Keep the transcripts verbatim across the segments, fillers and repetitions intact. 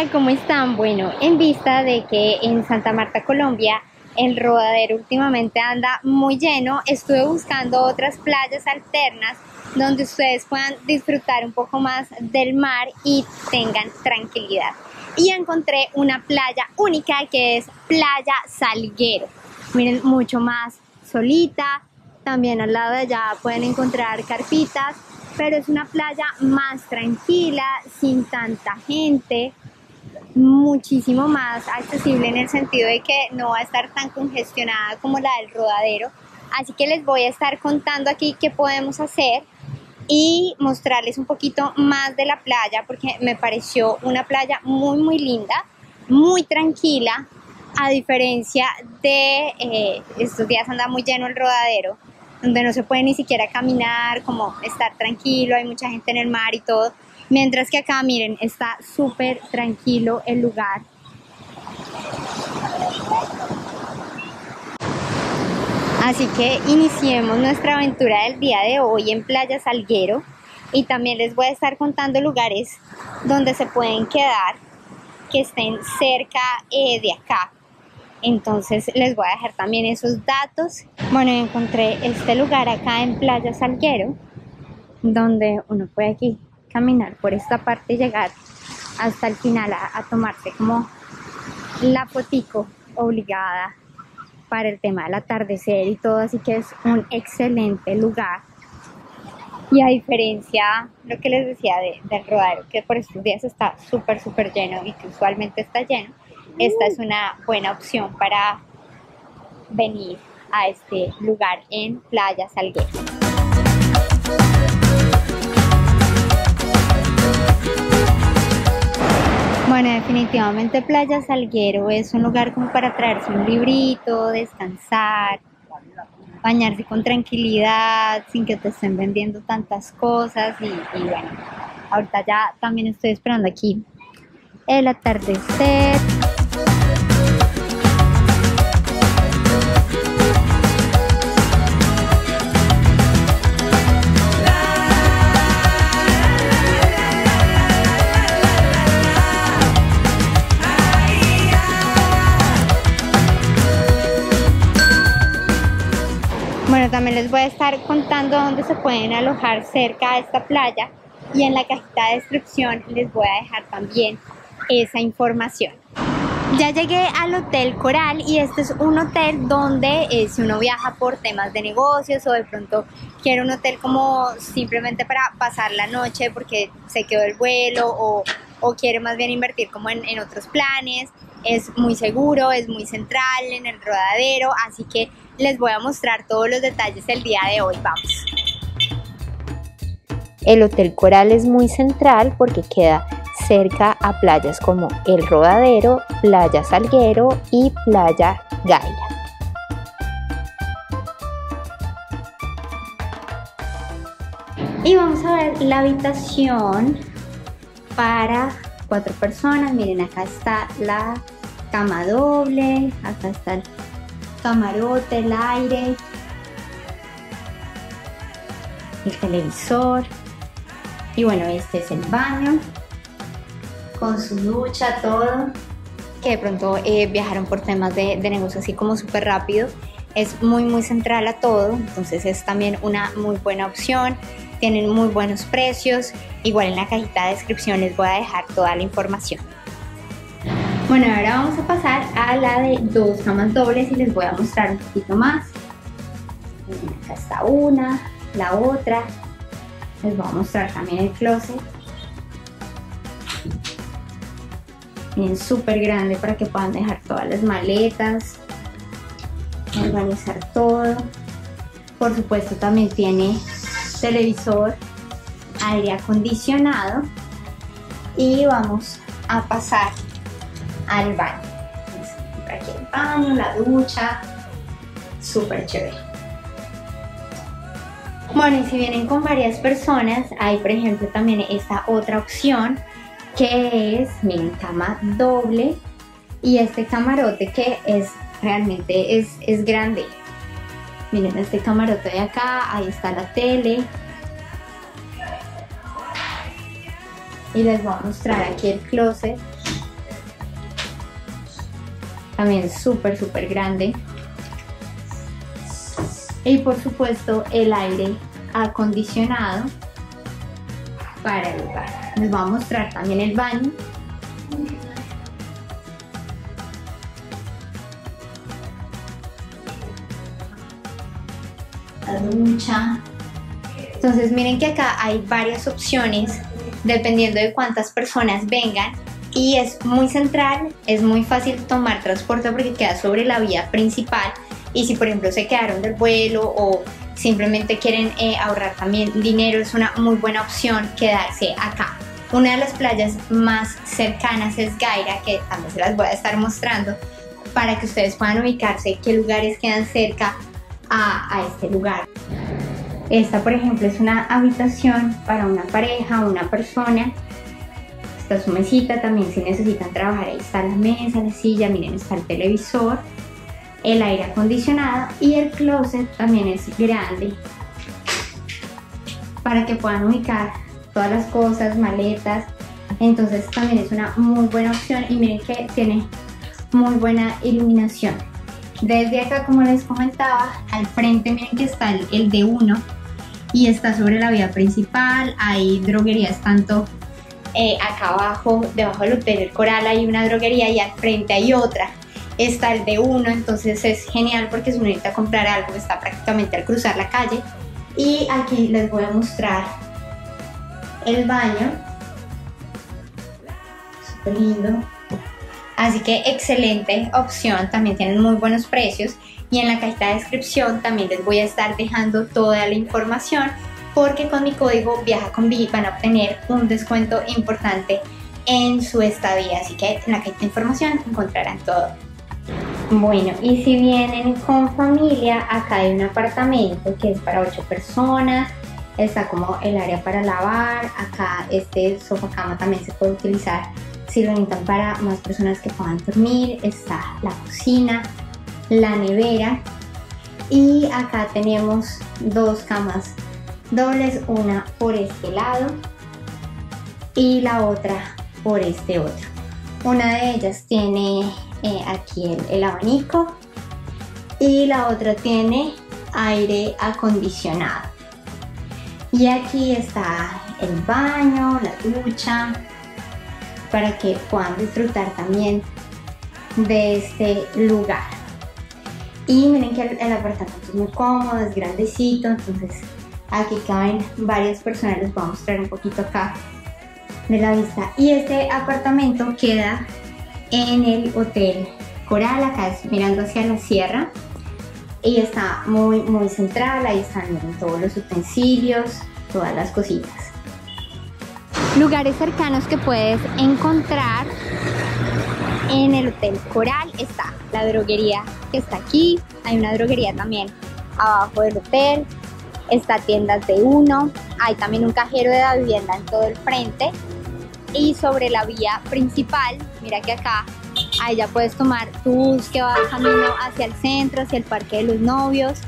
Hola, ¿cómo están? Bueno, en vista de que en Santa Marta, Colombia, el Rodadero últimamente anda muy lleno, estuve buscando otras playas alternas donde ustedes puedan disfrutar un poco más del mar y tengan tranquilidad. Y encontré una playa única que es Playa Salguero. Miren, mucho más solita, también al lado de allá pueden encontrar carpitas, pero es una playa más tranquila, sin tanta gente, muchísimo más accesible en el sentido de que no va a estar tan congestionada como la del Rodadero. Así que les voy a estar contando aquí qué podemos hacer y mostrarles un poquito más de la playa, porque me pareció una playa muy muy linda, muy tranquila, a diferencia de eh, estos días anda muy lleno el Rodadero, donde no se puede ni siquiera caminar, como estar tranquilo, hay mucha gente en el mar y todo. Mientras que acá, miren, está súper tranquilo el lugar. Así que iniciemos nuestra aventura del día de hoy en Playa Salguero. Y también les voy a estar contando lugares donde se pueden quedar, que estén cerca eh, de acá. Entonces les voy a dejar también esos datos. Bueno, encontré este lugar acá en Playa Salguero, donde uno puede aquí caminar por esta parte y llegar hasta el final a, a tomarse como la fotico obligada para el tema del atardecer y todo. Así que es un excelente lugar. Y a diferencia, lo que les decía de, del Rodadero, que por estos días está súper súper lleno y que usualmente está lleno, esta es una buena opción para venir a este lugar en Playa Salguero. Bueno, definitivamente Playa Salguero es un lugar como para traerse un librito, descansar, bañarse con tranquilidad, sin que te estén vendiendo tantas cosas. Y, y bueno, ahorita ya también estoy esperando aquí el atardecer. Bueno, también les voy a estar contando dónde se pueden alojar cerca de esta playa, y en la cajita de descripción les voy a dejar también esa información. Ya llegué al Hotel Coral, y este es un hotel donde eh, si uno viaja por temas de negocios o de pronto quiere un hotel como simplemente para pasar la noche porque se quedó el vuelo o, o quiere más bien invertir como en, en otros planes, es muy seguro, es muy central en el Rodadero. Así que les voy a mostrar todos los detalles el día de hoy. Vamos. El Hotel Coral es muy central porque queda cerca a playas como El Rodadero, Playa Salguero y Playa Gaira. Y vamos a ver la habitación para cuatro personas. Miren, acá está la cama doble, acá está el camarote, el aire, el televisor. Y bueno, este es el baño, con su ducha, todo. Que de pronto eh, viajaron por temas de, de negocio así como súper rápido, es muy muy central a todo, entonces es también una muy buena opción. Tienen muy buenos precios. Igual en la cajita de descripción les voy a dejar toda la información. Bueno, ahora vamos a pasar a la de dos camas dobles y les voy a mostrar un poquito más. Miren, acá está una, la otra. Les voy a mostrar también el closet. Miren, súper grande para que puedan dejar todas las maletas, organizar todo. Por supuesto también tiene televisor, aire acondicionado. Y vamos a pasar al baño. Entonces, por aquí el baño, la ducha, súper chévere. Bueno, y si vienen con varias personas, hay por ejemplo también esta otra opción, que es, miren, cama doble y este camarote que es realmente es, es grande. Miren este camarote de acá, ahí está la tele. Y les voy a mostrar aquí el closet también súper súper grande, y por supuesto el aire acondicionado para el lugar. Les voy a mostrar también el baño. La ducha. Entonces miren que acá hay varias opciones dependiendo de cuántas personas vengan, y es muy central, es muy fácil tomar transporte porque queda sobre la vía principal. Y si por ejemplo se quedaron del vuelo o simplemente quieren eh, ahorrar también dinero, es una muy buena opción quedarse acá. Una de las playas más cercanas es Gaira, que también se las voy a estar mostrando para que ustedes puedan ubicarse qué lugares quedan cerca a, a este lugar. Esta por ejemplo es una habitación para una pareja, una persona. Está su mesita, también si necesitan trabajar ahí está la mesa, la silla, miren, está el televisor, el aire acondicionado, y el closet también es grande para que puedan ubicar todas las cosas, maletas. Entonces también es una muy buena opción, y miren que tiene muy buena iluminación. Desde acá, como les comentaba, al frente miren que está el, el D uno y está sobre la vía principal. Hay droguerías tanto eh, acá abajo, debajo del Hotel Coral hay una droguería y al frente hay otra. Está el D uno, entonces es genial porque si uno necesita comprar algo está prácticamente al cruzar la calle. Y aquí les voy a mostrar el baño, súper lindo, así que excelente opción, también tienen muy buenos precios, y en la cajita de descripción también les voy a estar dejando toda la información porque con mi código VIAJACONVI van a obtener un descuento importante en su estadía, así que en la cajita de información encontrarán todo. Bueno, y si vienen con familia, acá hay un apartamento que es para ocho personas, está como el área para lavar, acá este sofá cama también se puede utilizar si lo necesitan para más personas que puedan dormir, está la cocina, la nevera, y acá tenemos dos camas dobles, una por este lado y la otra por este otro. Una de ellas tiene Eh, aquí el, el abanico y la otra tiene aire acondicionado, y aquí está el baño, la ducha, para que puedan disfrutar también de este lugar. Y miren que el, el apartamento es muy cómodo, es grandecito, entonces aquí caben varias personas. Les voy a mostrar un poquito acá de la vista, y este apartamento queda en el Hotel Coral, acá es mirando hacia la sierra, y está muy muy central. Ahí están, miren, todos los utensilios, todas las cositas. Lugares cercanos que puedes encontrar en el Hotel Coral: está la droguería que está aquí, hay una droguería también abajo del hotel, está tiendas de uno, hay también un cajero de la vivienda en todo el frente. Y sobre la vía principal, mira que acá, ahí ya puedes tomar tu bus que va camino hacia el centro, hacia el Parque de los Novios,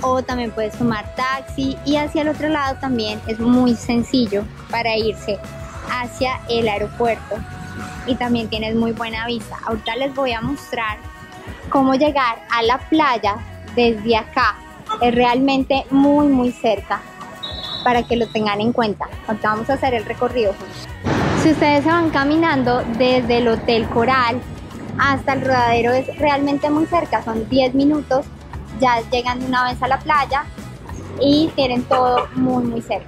o también puedes tomar taxi, y hacia el otro lado también es muy sencillo para irse hacia el aeropuerto, y también tienes muy buena vista. Ahorita les voy a mostrar cómo llegar a la playa desde acá, es realmente muy muy cerca para que lo tengan en cuenta. Ahorita vamos a hacer el recorrido juntos. Si ustedes se van caminando desde el Hotel Coral hasta el Rodadero, es realmente muy cerca, son diez minutos, ya llegan de una vez a la playa y tienen todo muy muy cerca.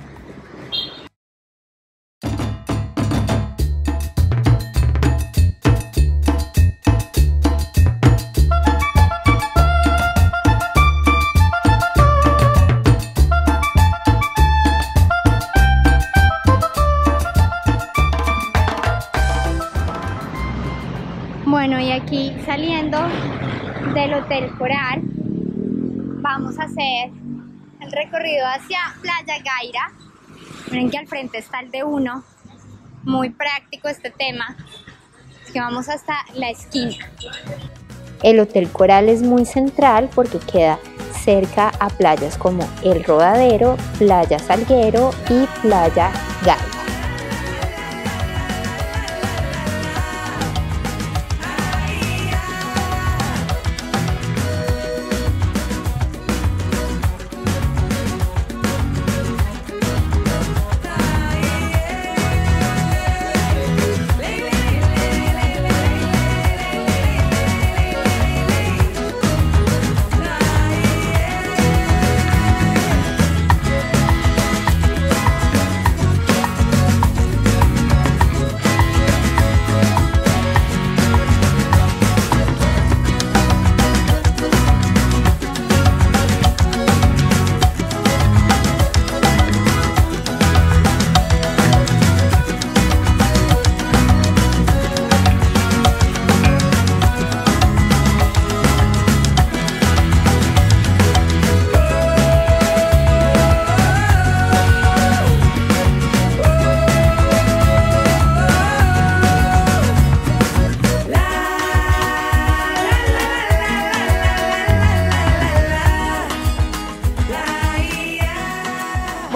Bueno, y aquí saliendo del Hotel Coral vamos a hacer el recorrido hacia Playa Gaira. Miren que al frente está el D uno, muy práctico este tema, así que vamos hasta la esquina. El Hotel Coral es muy central porque queda cerca a playas como El Rodadero, Playa Salguero y Playa Gaira.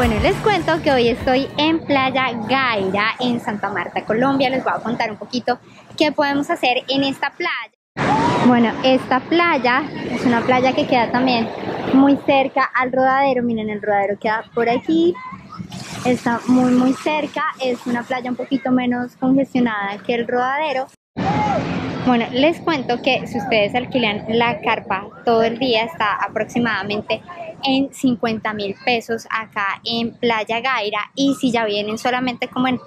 Bueno, les cuento que hoy estoy en Playa Gaira, en Santa Marta, Colombia. Les voy a contar un poquito qué podemos hacer en esta playa. Bueno, esta playa es una playa que queda también muy cerca al Rodadero. Miren, el Rodadero queda por aquí. Está muy, muy cerca. Es una playa un poquito menos congestionada que el Rodadero. Bueno, les cuento que si ustedes alquilan la carpa todo el día, está aproximadamente en cincuenta mil pesos acá en Playa Gaira, y si ya vienen solamente como en,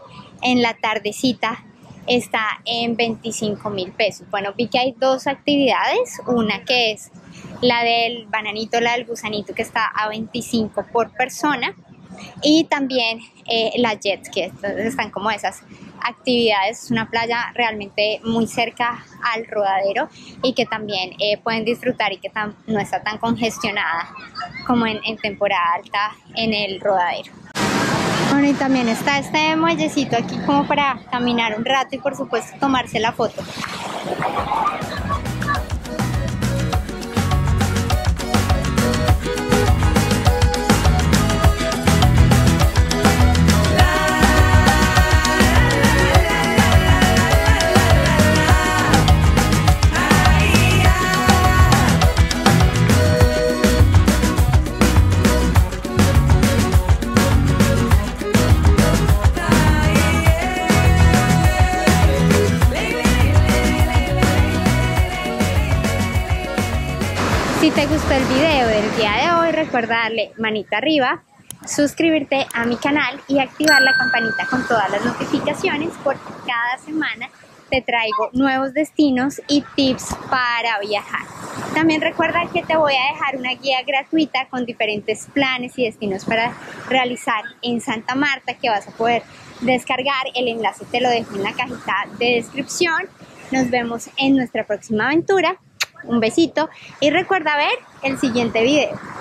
en la tardecita, está en veinticinco mil pesos. Bueno, vi que hay dos actividades, una que es la del bananito, la del gusanito, que está a veinticinco por persona, y también eh, la jet ski. Entonces están como esas actividades. Es una playa realmente muy cerca al Rodadero y que también eh, pueden disfrutar, y que tan, no está tan congestionada como en, en temporada alta en el Rodadero. Bueno, y también está este muellecito aquí como para caminar un rato y por supuesto tomarse la foto. Si te gustó el video del día de hoy, recuerda darle manita arriba, suscribirte a mi canal y activar la campanita con todas las notificaciones, porque cada semana te traigo nuevos destinos y tips para viajar. También recuerda que te voy a dejar una guía gratuita con diferentes planes y destinos para realizar en Santa Marta, que vas a poder descargar. El enlace te lo dejo en la cajita de descripción. Nos vemos en nuestra próxima aventura. Un besito y recuerda ver el siguiente video.